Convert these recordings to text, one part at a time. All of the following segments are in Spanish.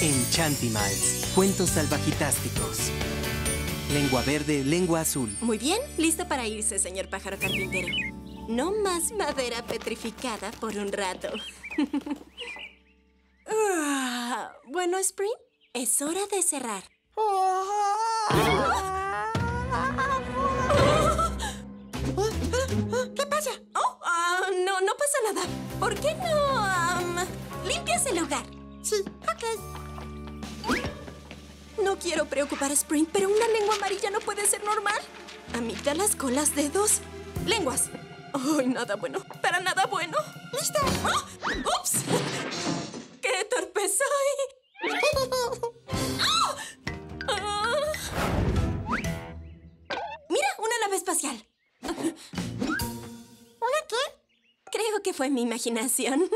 Enchantimals, cuentos salvajitásticos. Lengua verde, lengua azul. Muy bien, listo para irse, señor pájaro carpintero. No más madera petrificada por un rato. Bueno, Sprint, es hora de cerrar. ¿Qué pasa? Oh, no pasa nada. ¿Por qué no limpias el lugar? Sí, ok. No quiero preocupar a Sprint, pero una lengua amarilla no puede ser normal. Amígdalas, colas, dedos, lenguas. ¡Ay, nada bueno! ¡Para nada bueno! ¡Listo! ¡Oh! ¡Ups! ¡Qué torpe soy! ¡Oh! ¡Mira! ¡Una nave espacial! ¿Una qué? Creo que fue mi imaginación.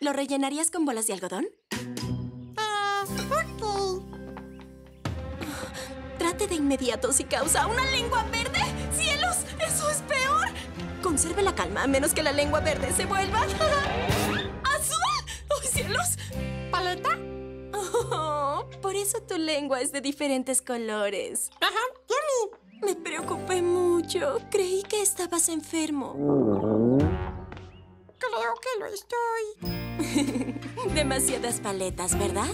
¿Lo rellenarías con bolas de algodón? Ok. Trate de inmediato si causa una lengua verde. ¡Cielos! ¡Eso es peor! Conserve la calma, a menos que la lengua verde se vuelva... ¡azul! ¡Oh, cielos! ¿Paleta? Oh, por eso tu lengua es de diferentes colores. Ajá, yummy. Me preocupé mucho. Creí que estabas enfermo. Creo que lo estoy. Demasiadas paletas, ¿verdad?